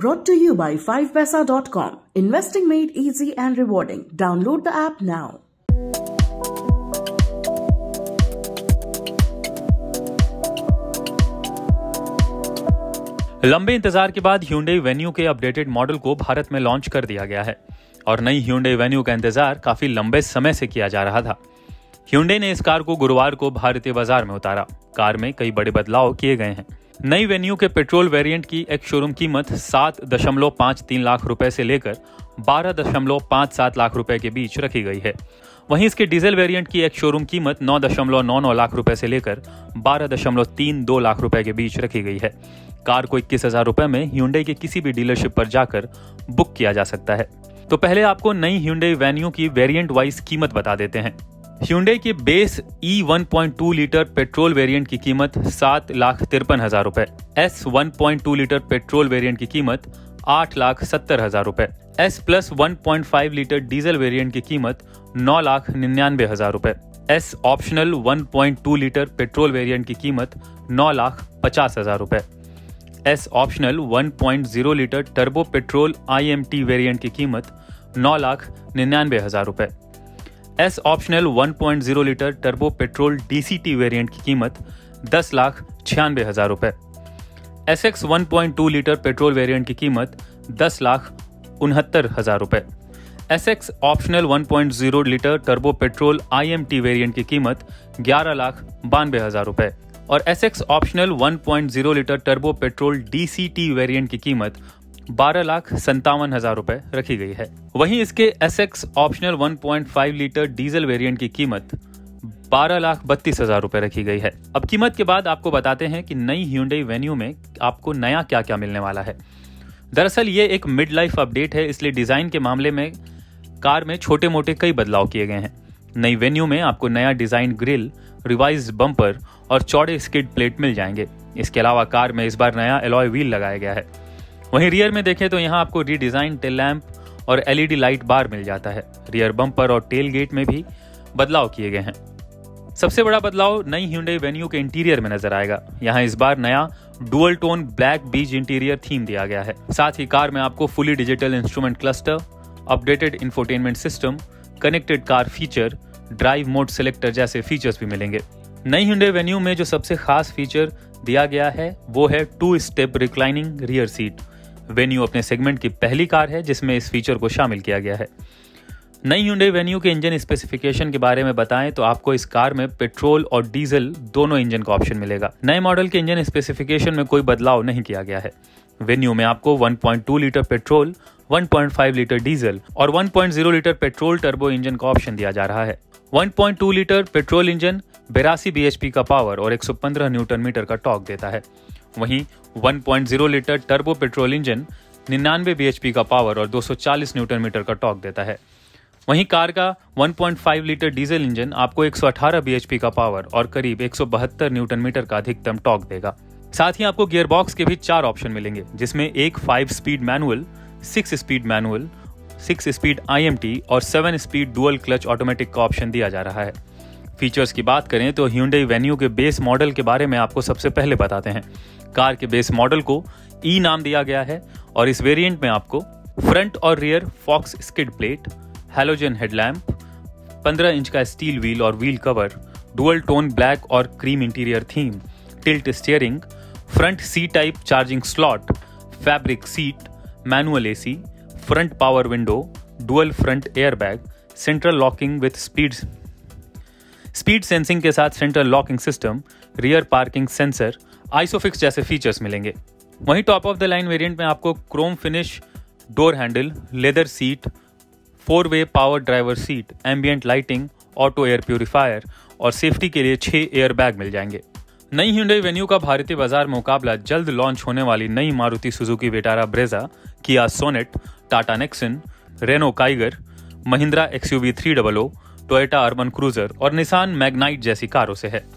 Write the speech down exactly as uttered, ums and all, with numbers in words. Brought to you by five paisa dot com. Investing made easy and rewarding. Download the app now. लंबे इंतजार के बाद Hyundai Venue के updated model को भारत में लॉन्च कर दिया गया है और नई Hyundai Venue का इंतजार काफी लंबे समय से किया जा रहा था। Hyundai ने इस कार को गुरुवार को भारतीय बाजार में उतारा। कार में कई बड़े बदलाव किए गए हैं। नई वेन्यू के पेट्रोल वेरिएंट की एक शोरूम कीमत सात दशमलव पाँच तीन लाख रुपए से लेकर बारह दशमलव पाँच सात लाख रुपए के बीच रखी गई है। वहीं इसके डीजल वेरिएंट की एक शोरूम कीमत नौ दशमलव नौ नौ लाख रुपए से लेकर बारह दशमलव तीन दो लाख रुपए के बीच रखी गई है। कार को इक्कीस हजार रुपए में Hyundai के किसी भी डीलरशिप पर जाकर बुक किया जा सकता है। तो पहले आपको नई Hyundai Venue की वेरिएंट वाइज कीमत बता देते हैं। Hyundai की base E one point two litre petrol variant की कीमत सात लाख तिरपन हजार रूपए, S one point two litre petrol variant की कीमत आठ लाख सत्तर हजार रूपए, S plus one point five litre diesel variant की कीमत नौ लाख निन्यानवे हजार रूपए, S optional one point two litre petrol variant की कीमत नौ लाख पचास हजार रूपए, S optional one point zero litre turbo petrol I M T variant की कीमत नौ लाख निन्यानवे हजार रूपए, S optional one point zero litre turbo petrol D C T variant की कीमत दस लाख छियानवे हजार रुपए, S X one point two litre petrol variant की कीमत दस लाख उनहत्तर हजार रुपए, S X optional one point zero litre turbo petrol I M T variant की कीमत ग्यारह लाख बानवे हजार रुपए और S X optional one point zero litre turbo petrol D C T variant की कीमत बारह लाख संतावन हजार रुपए रखी गई है। वहीं इसके S X optional one point five litre diesel variant की कीमत बारह लाख बत्तीस हजार रुपए रखी गई है। अब कीमत के बाद आपको बताते हैं कि नई Hyundai Venue में आपको नया क्या क्या मिलने वाला है। दरअसल ये एक मिड लाइफ अपडेट है, इसलिए डिजाइन के मामले में कार में छोटे मोटे कई बदलाव किए गए हैं। नई Venue में आपको नया डिजाइन ग्रिल, रिवाइज बम्पर और चौड़े स्किड प्लेट मिल जाएंगे। इसके अलावा कार में इस बार नया एलॉय व्हील लगाया गया है। वहीं रियर में देखें तो यहाँ आपको रीडिजाइन टेल लैम्प और L E D light bar मिल जाता है। रियर बम्पर और टेल गेट में भी बदलाव किए गए हैं। सबसे बड़ा बदलाव नई Hyundai Venue के इंटीरियर में नजर आएगा। यहाँ इस बार नया dual tone black beige interior theme दिया गया है। साथ ही कार में आपको fully digital instrument cluster, updated infotainment system, connected car feature, drive mode selector जैसे फीचर्स भी मिलेंगे। नई Hyundai Venue में जो सबसे खास फीचर दिया गया है वो है two step reclining rear seat. Venue अपने सेगमेंट की पहली कार है जिसमें इस फीचर को शामिल किया गया है। नई Hyundai Venue के इंजन स्पेसिफिकेशन के बारे में बताएं तो आपको इस कार में पेट्रोल और डीजल दोनों इंजन का ऑप्शन मिलेगा। नए मॉडल के इंजन स्पेसिफिकेशन में कोई बदलाव नहीं किया गया है। Venue में आपको one point two litre petrol, one point five litre diesel और one point zero litre petrol turbo engine का ऑप्शन दिया जा रहा है। One point two litre petrol engine बेरासी बी एच पी का पावर और एक सौ पंद्रह न्यूटन मीटर का टॉर्क देता है। वहीं one point zero litre turbo petrol engine निन्यानवे बी एच पी का पावर और दो सौ चालीस न्यूटन मीटर का टॉर्क देता है। वहीं कार का one point five litre diesel engine आपको एक सौ अठारह बी एच पी का पावर और करीब एक सौ बहत्तर न्यूटन मीटर का अधिकतम टॉर्क देगा। साथ ही आपको गियरबॉक्स के भी चार ऑप्शन मिलेंगे जिसमें एक five speed manual, six speed manual, six speed I M T और seven speed dual clutch automatic का ऑप्शन दिया जा रहा है। फीचर्स की बात करें तो Hyundai Venue के बेस मॉडल के बारे में आपको सबसे पहले बताते हैं। कार के बेस मॉडल को ई नाम दिया गया है और इस वेरिएंट में आपको फ्रंट और rear faux skid plate, halogen headlamp, पंद्रह इंच का स्टील व्हील और wheel cover, dual tone black और cream interior theme, tilt steering, front C type charging slot, fabric seat, manual AC, front power window, dual front airbag, central locking with speed speed sensing के साथ central locking system, rear parking sensor, isofix जैसे features मिलेंगे। वहीं top of the line variant में आपको chrome finish door handle, leather seat, four way power driver seat, ambient lighting, auto air purifier और safety के लिए छह एयरबैग मिल जाएंगे। नई Hyundai Venue का भारतीय बाजार मुकाबला जल्द लॉन्च होने वाली नई Maruti Suzuki Vitara Brezza, Kia Sonet, Tata Nexon, Renault Kiger, Mahindra X U V three hundred, Toyota Urban Cruiser और निसान मैग्नाइट जैसी कारों से है।